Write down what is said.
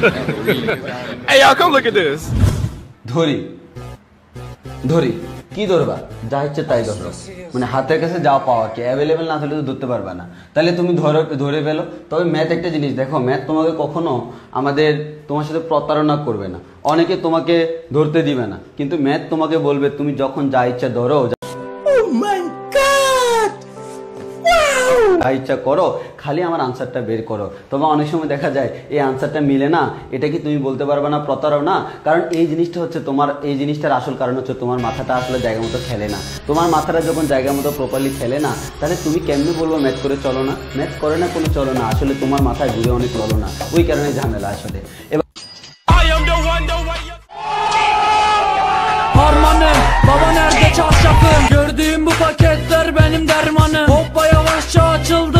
Hey, y'all, come look at this. Dhori. Dhori. की दौरबा जाय चताई दौरबा मने हाथे कैसे जाओ पावा के अवेलेबल ना थले तो दुत्ते पारबा ना তাহলে তুমি ধরে ধরে ফেলো তবে ম্যাথ একটা জিনিস দেখো ম্যাথ তোমাকে কখনো আমাদের তোমার সাথে প্রতারণা করবে না অনেকে তোমাকে ধরতে দিবে না কিন্তু ম্যাথ তোমাকে বলবে তুমি যখন যা ইচ্ছা ধরো ও মাই গড ওয়াও যা ইচ্ছা করো খালি আমার আনসারটা বের করো তবে অনেক সময় দেখা যায় এই আনসারটা মিলে না এটা কি তুমি বলতে পারবে না প্রতারণা কারণ এই জিনিসটা হচ্ছে তোমার এই জিনিসটার আসল কারণ হচ্ছে তোমার মাথাটা আসলে জায়গামতো খেলে না তোমার মাথাটা যখন জায়গামতো প্রপারলি খেলে না তাহলে তুমি কেমনে বলবো ম্যাথ করে চলো না ম্যাথ করে না কোনো চলো না আসলে তোমার মাথায় ঘুরে অনেক চলো না ওই কারণে ঝামেলা আসলে I am the one the way Harmanım baba nerede çarşafım gördüğüm bu paketler benim dermanım hoppa yavaşça açıldı